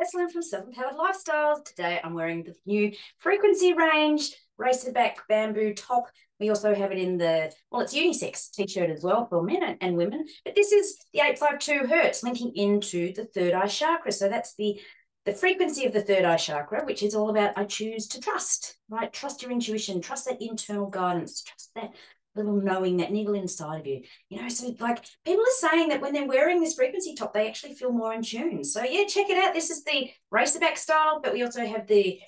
Excellent from Self-Empowered Lifestyles. Today I'm wearing the new Frequency Range Racerback Bamboo Top. We also have it in the, well, it's unisex t-shirt as well for men and women. But this is the 852 Hertz linking into the third eye chakra. So that's the frequency of the third eye chakra, which is all about I choose to trust, right? Trust your intuition, trust that internal guidance, trust that little knowing, that niggle inside of you, you know. So like people are saying that when they're wearing this frequency top, they actually feel more in tune. So yeah, check it out. This is the racerback style, but we also have the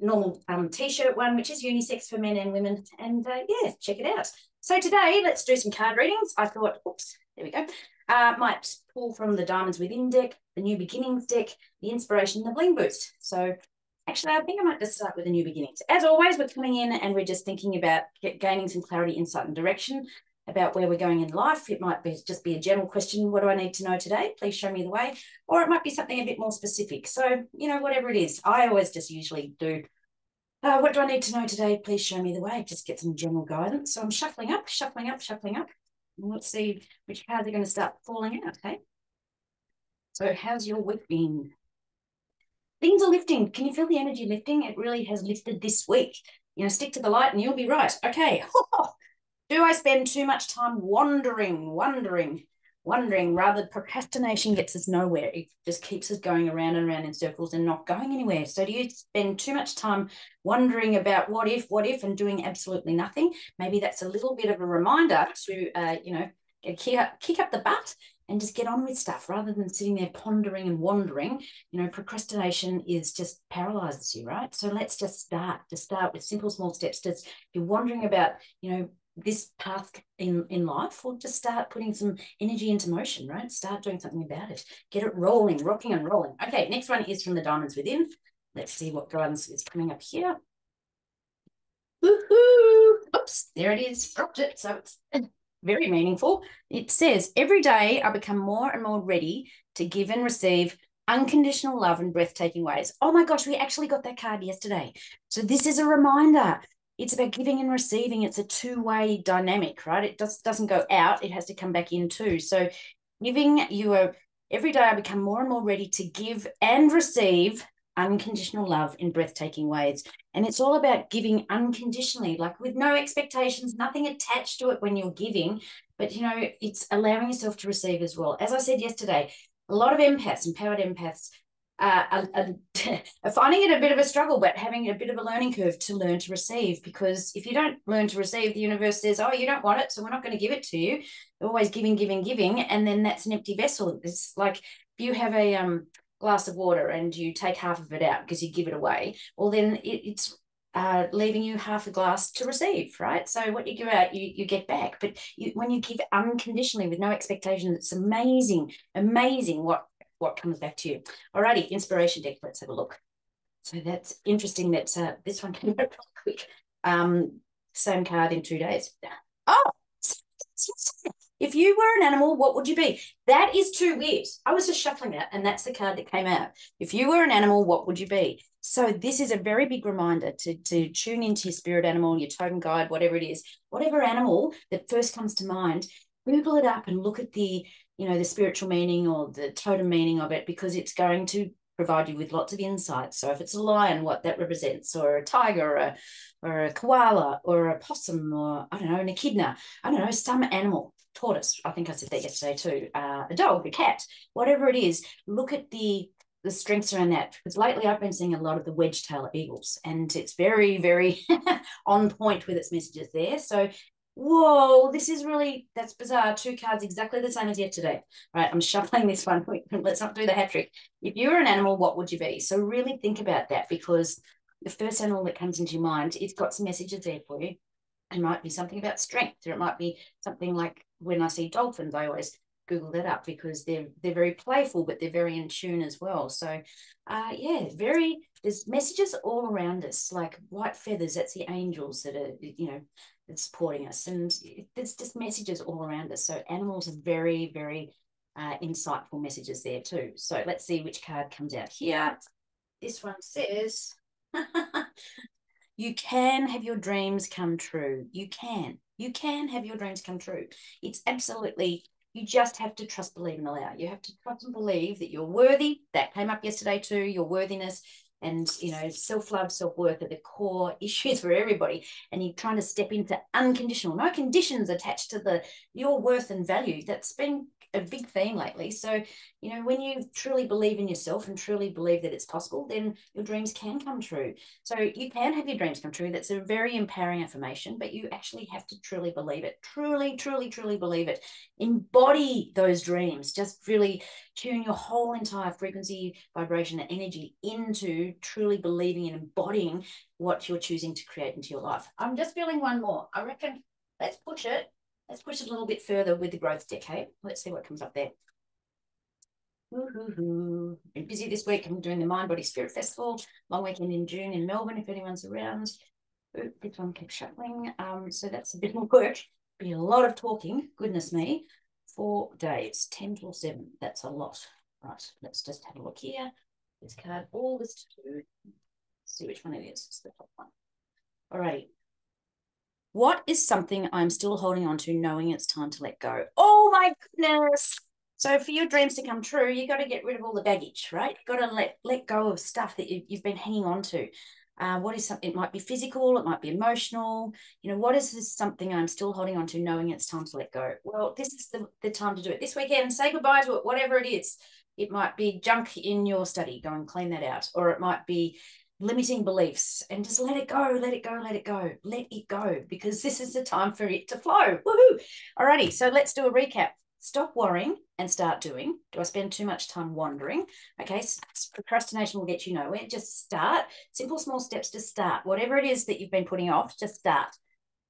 normal t-shirt one, which is unisex for men and women. And yeah, check it out. So today, let's do some card readings. I thought, oops, there we go. Might pull from the Diamonds Within deck, the New Beginnings deck, the Inspiration, the Bling Boost. So actually, I think I might just start with the New Beginnings. As always, we're coming in and we're just thinking about gaining some clarity, insight and direction about where we're going in life. It might be just be a general question, what do I need to know today? Please show me the way. Or it might be something a bit more specific. So, you know, whatever it is, I always just usually do, what do I need to know today? Please show me the way. Just get some general guidance. So I'm shuffling up, shuffling up, shuffling up. And let's see which cards are going to start falling out, okay? So how's your week been? Things are lifting. Can you feel the energy lifting? It really has lifted this week. You know, stick to the light and you'll be right. Okay. Do I spend too much time wondering? Rather, procrastination gets us nowhere. It just keeps us going around and around in circles and not going anywhere. So do you spend too much time wondering about what if, and doing absolutely nothing? Maybe that's a little bit of a reminder to, you know, kick up the butt and just get on with stuff rather than sitting there pondering and wandering. You know, procrastination is just paralyzes you, right? So let's just start with simple, small steps. Just if you're wondering about, you know, this path in life, or just start putting some energy into motion, right? Start doing something about it. Get it rolling, rocking and rolling. Okay, next one is from the Diamonds Within. Let's see what guidance is coming up here. Woohoo! Oops, there it is. Dropped it, so it's very meaningful. It says, every day I become more and more ready to give and receive unconditional love in breathtaking ways. Oh my gosh, we actually got that card yesterday. So this is a reminder. It's about giving and receiving. It's a two-way dynamic, right? It just doesn't go out. It has to come back in too. So every day I become more and more ready to give and receive unconditional love in breathtaking ways. And it's all about giving unconditionally, like with no expectations, nothing attached to it when you're giving. But, you know, it's allowing yourself to receive as well. As I said yesterday, a lot of empaths, empowered empaths, finding it a bit of a struggle, but having a bit of a learning curve to learn to receive, because if you don't learn to receive, the universe says, oh, you don't want it, so we're not going to give it to you. They're always giving, and then that's an empty vessel. It's like if you have a glass of water and you take half of it out because you give it away, well, then it's leaving you half a glass to receive, right? So what you give out, you get back. But when you give unconditionally with no expectation, it's amazing what comes back to you. Alrighty, Inspiration deck, let's have a look. So that's interesting that this one came out really quick. Same card in 2 days. Oh, if you were an animal, what would you be? That is too weird. I was just shuffling that, and that's the card that came out. If you were an animal, what would you be? So this is a very big reminder to tune into your spirit animal, your totem guide, whatever it is, whatever animal that first comes to mind, Google it up and look at the, you know, the spiritual meaning or the totem meaning of it, because it's going to provide you with lots of insights. So if it's a lion, what that represents, or a tiger, or a koala, or a possum, or, I don't know, an echidna, I don't know, some animal, tortoise, I think I said that yesterday too, a dog, a cat, whatever it is, look at the strengths around that, because lately I've been seeing a lot of the wedge-tailed eagles, and it's very, very on point with its messages there. So whoa, this is really, that's bizarre. Two cards exactly the same as yesterday. Right, I'm shuffling this one. Let's not do the hat trick. If you were an animal, what would you be? So really think about that, because the first animal that comes into your mind, it's got some messages there for you. It might be something about strength, or it might be something like when I see dolphins, I always Google that up, because they're very playful, but they're very in tune as well. So yeah, there's messages all around us, like white feathers, that's the angels that are, you know, supporting us, and there's just messages all around us. So animals are very, very insightful messages there too. So let's see which card comes out here. This one says, you can have your dreams come true. You can have your dreams come true. It's absolutely You just have to trust, believe, and allow. You have to trust and believe that you're worthy. That came up yesterday too, your worthiness and, you know, self-love, self-worth are the core issues for everybody. And you're trying to step into unconditional, no conditions attached to your worth and value. That's been a big theme lately. So, you know, when you truly believe in yourself and truly believe that it's possible, then your dreams can come true. So you can have your dreams come true. That's a very empowering affirmation, but you actually have to truly believe it. Truly, truly, truly believe it. Embody those dreams. Just really tune your whole entire frequency, vibration, and energy into truly believing and embodying what you're choosing to create into your life. I'm just feeling one more. I reckon let's push it. Let's push it a little bit further with the growth decade. Let's see what comes up there. Woo-hoo-hoo. Been busy this week. I'm doing the Mind Body Spirit Festival. Long weekend in June in Melbourne, if anyone's around. Ooh, this one keeps shuffling. So that's a bit more work. Be a lot of talking. Goodness me. 4 days, 10 till 7. That's a lot. Right. Let's just have a look here. This card, all this to do. See which one it is. It's the top one. All right. What is something I'm still holding on to knowing it's time to let go? Oh, my goodness. So for your dreams to come true, you got to get rid of all the baggage, right? You've got to let go of stuff that you've been hanging on to. What is something? It might be physical. It might be emotional. You know, what is this something I'm still holding on to knowing it's time to let go? Well, this is the time to do it. This weekend, say goodbye to it, whatever it is. It might be junk in your study. Go and clean that out. Or it might be limiting beliefs, and just let it go, let it go, let it go, let it go, because this is the time for it to flow. Woohoo! Alrighty, so let's do a recap. Stop worrying and start doing. Do I spend too much time wandering? Okay, procrastination will get you nowhere. Just start. Simple, small steps to start. Whatever it is that you've been putting off, just start.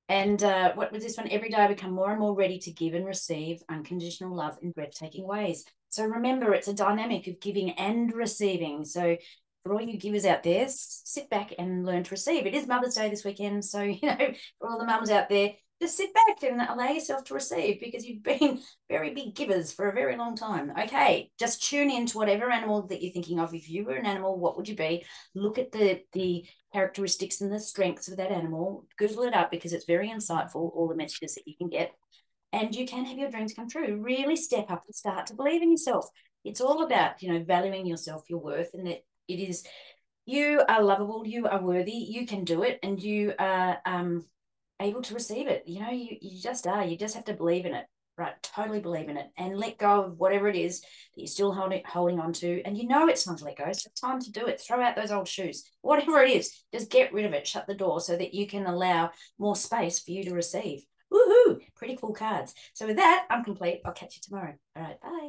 And what was this one? Every day I become more and more ready to give and receive unconditional love in breathtaking ways. So remember, it's a dynamic of giving and receiving. So for all you givers out there, sit back and learn to receive. It is Mother's Day this weekend, so, you know, for all the mums out there, just sit back and allow yourself to receive, because you've been very big givers for a very long time. Okay, just tune in to whatever animal that you're thinking of. If you were an animal, what would you be? Look at the characteristics and the strengths of that animal. Google it up, because it's very insightful, all the messages that you can get. And you can have your dreams come true. Really step up and start to believe in yourself. It's all about, you know, valuing yourself, your worth, and that it is, you are lovable, you are worthy, you can do it, and you are able to receive it. You know, you just are. You just have to believe in it, right? Totally believe in it, and let go of whatever it is that you're still holding on to, and you know it's time to let go. It's time to do it. Throw out those old shoes. Whatever it is, just get rid of it. Shut the door so that you can allow more space for you to receive. Woohoo! Pretty cool cards. So with that, I'm complete. I'll catch you tomorrow. All right, bye.